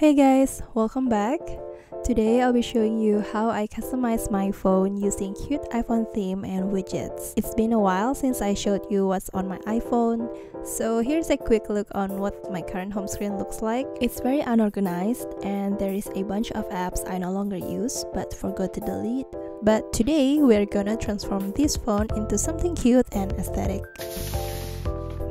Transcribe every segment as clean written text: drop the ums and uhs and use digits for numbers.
Hey guys, welcome back. Today I'll be showing you how I customize my phone using cute iPhone theme and widgets. It's been a while since I showed you what's on my iPhone, so here's a quick look on what my current home screen looks like. It's very unorganized and there is a bunch of apps I no longer use but forgot to delete. But today we're gonna transform this phone into something cute and aesthetic.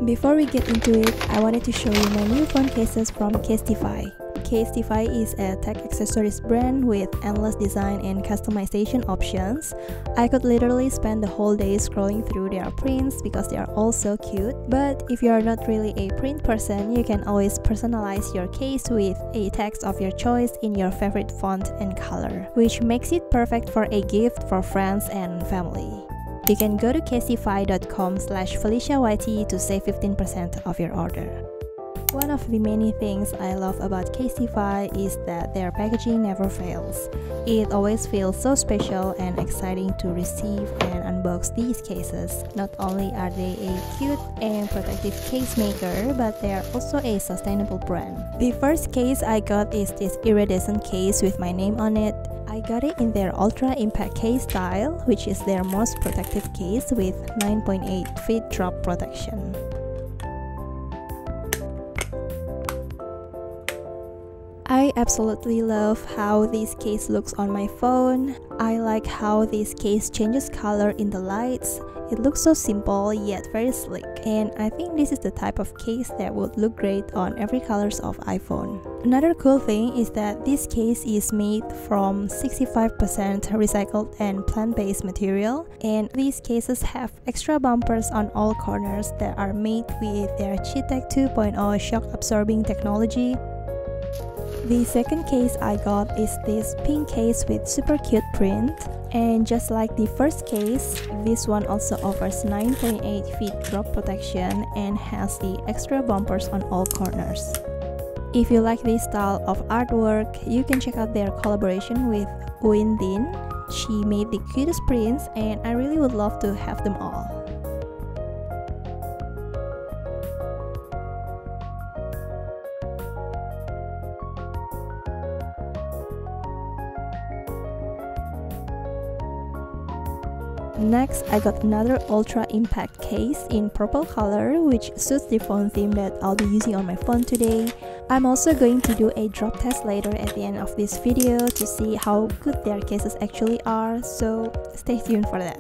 Before we get into it, I wanted to show you my new phone cases from Casetify. Casetify is a tech accessories brand with endless design and customization options. I could literally spend the whole day scrolling through their prints because they are all so cute. But if you are not really a print person, you can always personalize your case with a text of your choice in your favorite font and color, which makes it perfect for a gift for friends and family. You can go to casetify.com/FeliciaYT to save 15% of your order. One of the many things I love about Casetify is that their packaging never fails. It always feels so special and exciting to receive and unbox these cases. Not only are they a cute and protective case maker, but they are also a sustainable brand. The first case I got is this iridescent case with my name on it. I got it in their Ultra Impact Case style, which is their most protective case with 9.8 feet drop protection. I absolutely love how this case looks on my phone. I like how this case changes color in the lights. It looks so simple yet very sleek, and I think this is the type of case that would look great on every colors of iPhone. Another cool thing is that this case is made from 65% recycled and plant-based material, and these cases have extra bumpers on all corners that are made with their ChiTech 2.0 shock-absorbing technology. The second case I got is this pink case with super cute print, and just like the first case, this one also offers 9.8 feet drop protection and has the extra bumpers on all corners. If you like this style of artwork, you can check out their collaboration with Windin. She made the cutest prints and I really would love to have them all. Next, I got another Ultra Impact case in purple color, which suits the phone theme that I'll be using on my phone today. I'm also going to do a drop test later at the end of this video to see how good their cases actually are, so stay tuned for that.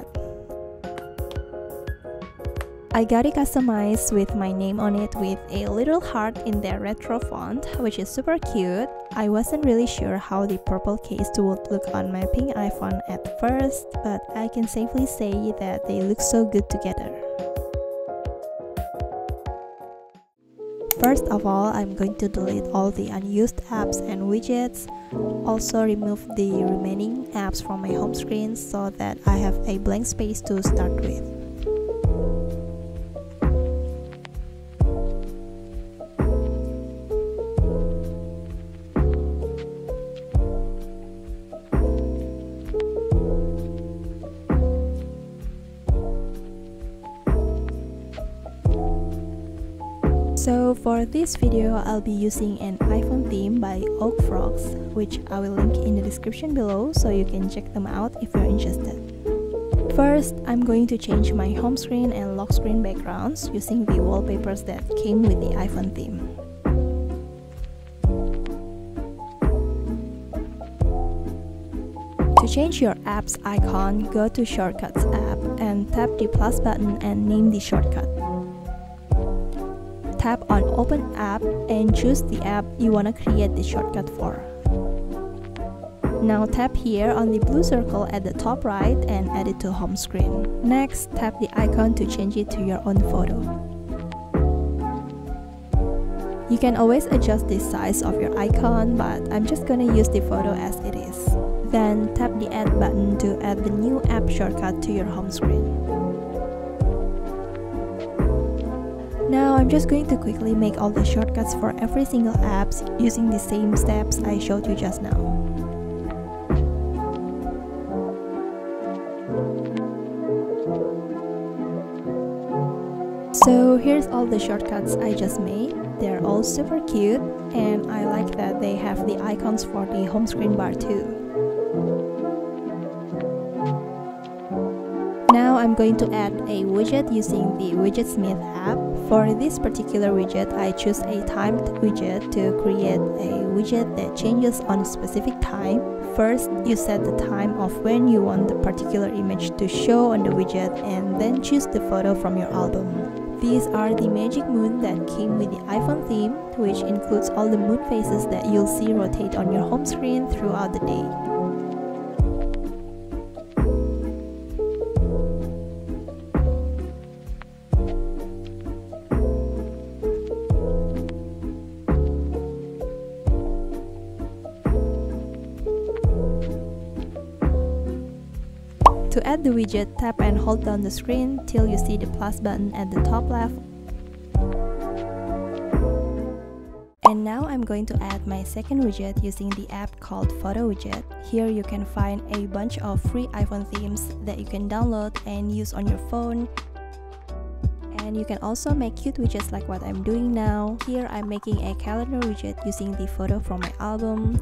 I got it customized with my name on it with a little heart in their retro font, which is super cute. I wasn't really sure how the purple case would look on my pink iPhone at first, but I can safely say that they look so good together. First of all, I'm going to delete all the unused apps and widgets. Also remove the remaining apps from my home screen so that I have a blank space to start with. So for this video, I'll be using an iPhone theme by Oak Frogs, which I will link in the description below so you can check them out if you're interested. First, I'm going to change my home screen and lock screen backgrounds using the wallpapers that came with the iPhone theme. To change your app's icon, go to Shortcuts app and tap the plus button and name the shortcut. Tap on Open App and choose the app you want to create the shortcut for. Now tap here on the blue circle at the top right and add it to home screen. Next, tap the icon to change it to your own photo. You can always adjust the size of your icon, but I'm just gonna use the photo as it is. Then tap the Add button to add the new app shortcut to your home screen. Now I'm just going to quickly make all the shortcuts for every single app using the same steps I showed you just now. So here's all the shortcuts I just made. They're all super cute, and I like that they have the icons for the home screen bar too. Now I'm going to add a widget using the Widgetsmith app. For this particular widget, I choose a timed widget to create a widget that changes on a specific time. First, you set the time of when you want the particular image to show on the widget, and then choose the photo from your album. These are the magic moon that came with the iPhone theme, which includes all the moon faces that you'll see rotate on your home screen throughout the day. To add the widget, tap and hold down the screen till you see the plus button at the top left. And now I'm going to add my second widget using the app called Photo Widget. Here you can find a bunch of free iPhone themes that you can download and use on your phone. And you can also make cute widgets like what I'm doing now. Here I'm making a calendar widget using the photo from my album.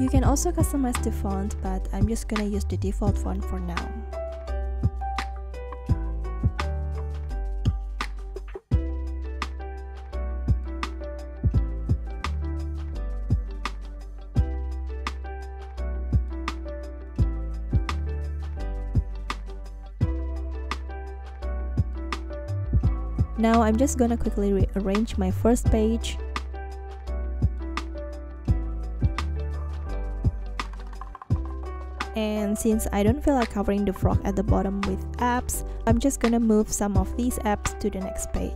You can also customize the font, but I'm just gonna use the default font for now. Now I'm just gonna quickly rearrange my first page. And since I don't feel like covering the frog at the bottom with apps, I'm just gonna move some of these apps to the next page.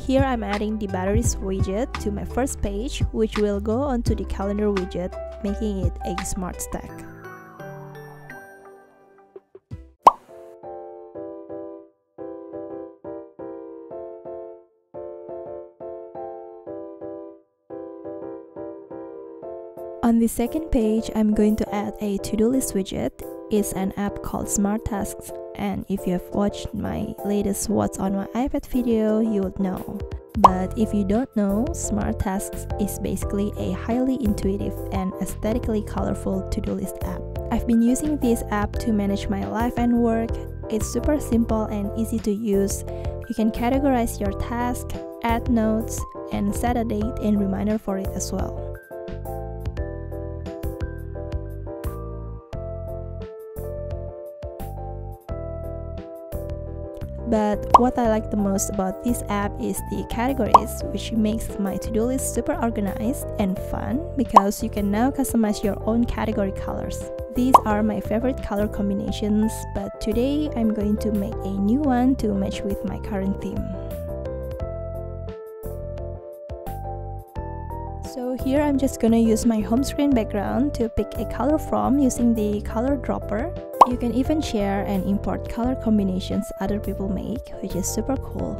Here I'm adding the batteries widget to my first page, which will go onto the calendar widget, making it a smart stack. On the second page, I'm going to add a to-do list widget. It's an app called Smart Tasks, and if you have watched my latest What's on My iPad video, you would know. But if you don't know, Smart Tasks is basically a highly intuitive and aesthetically colorful to-do list app. I've been using this app to manage my life and work. It's super simple and easy to use. You can categorize your task, add notes, and set a date and reminder for it as well. But what I like the most about this app is the categories, which makes my to-do list super organized and fun because you can now customize your own category colors. These are my favorite color combinations, but today I'm going to make a new one to match with my current theme. So here I'm just gonna use my home screen background to pick a color from using the color dropper. You can even share and import color combinations other people make, which is super cool.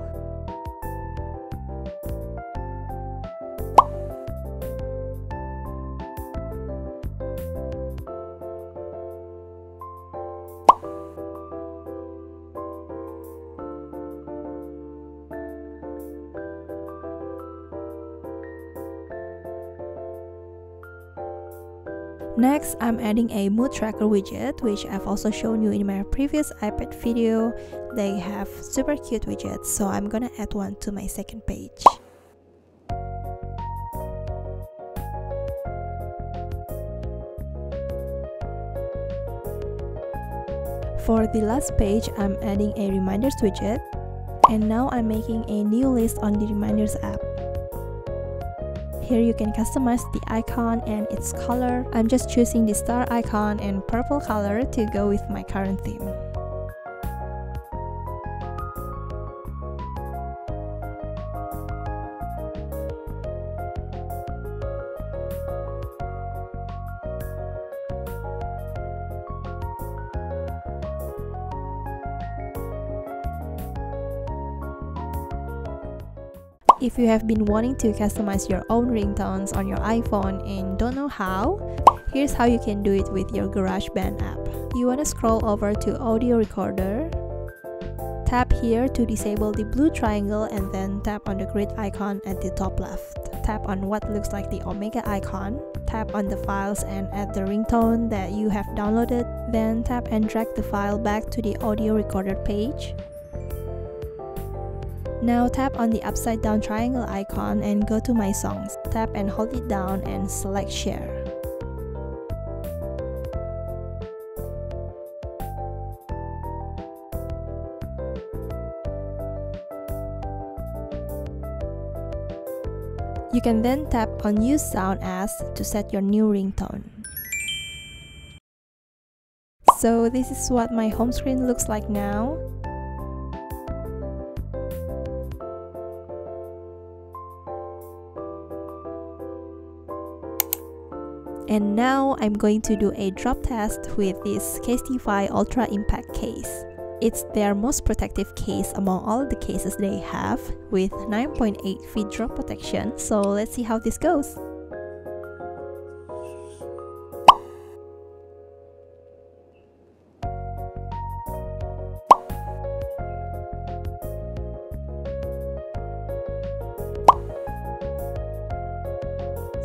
Next, I'm adding a mood tracker widget, which I've also shown you in my previous iPad video. They have super cute widgets, so I'm gonna add one to my second page. For the last page, I'm adding a reminders widget, and now I'm making a new list on the reminders app. Here you can customize the icon and its color. I'm just choosing the star icon and purple color to go with my current theme. If you have been wanting to customize your own ringtones on your iPhone and don't know how, here's how you can do it with your GarageBand app. You want to scroll over to Audio Recorder. Tap here to disable the blue triangle and then tap on the grid icon at the top left. Tap on what looks like the Omega icon. Tap on the files and add the ringtone that you have downloaded. Then tap and drag the file back to the audio recorder page. Now tap on the upside down triangle icon and go to My Songs. Tap and hold it down and select Share. You can then tap on Use Sound As to set your new ringtone. So this is what my home screen looks like now. And now I'm going to do a drop test with this Casetify Ultra Impact case. It's their most protective case among all the cases they have, with 9.8 feet drop protection, so let's see how this goes.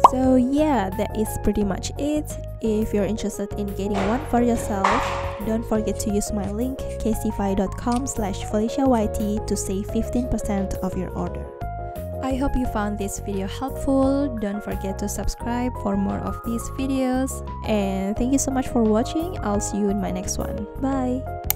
So yeah, that is pretty much it. If you're interested in getting one for yourself, don't forget to use my link casetify.com/FeliciaYT to save 15% of your order. I hope you found this video helpful. Don't forget to subscribe for more of these videos. And thank you so much for watching. I'll see you in my next one. Bye!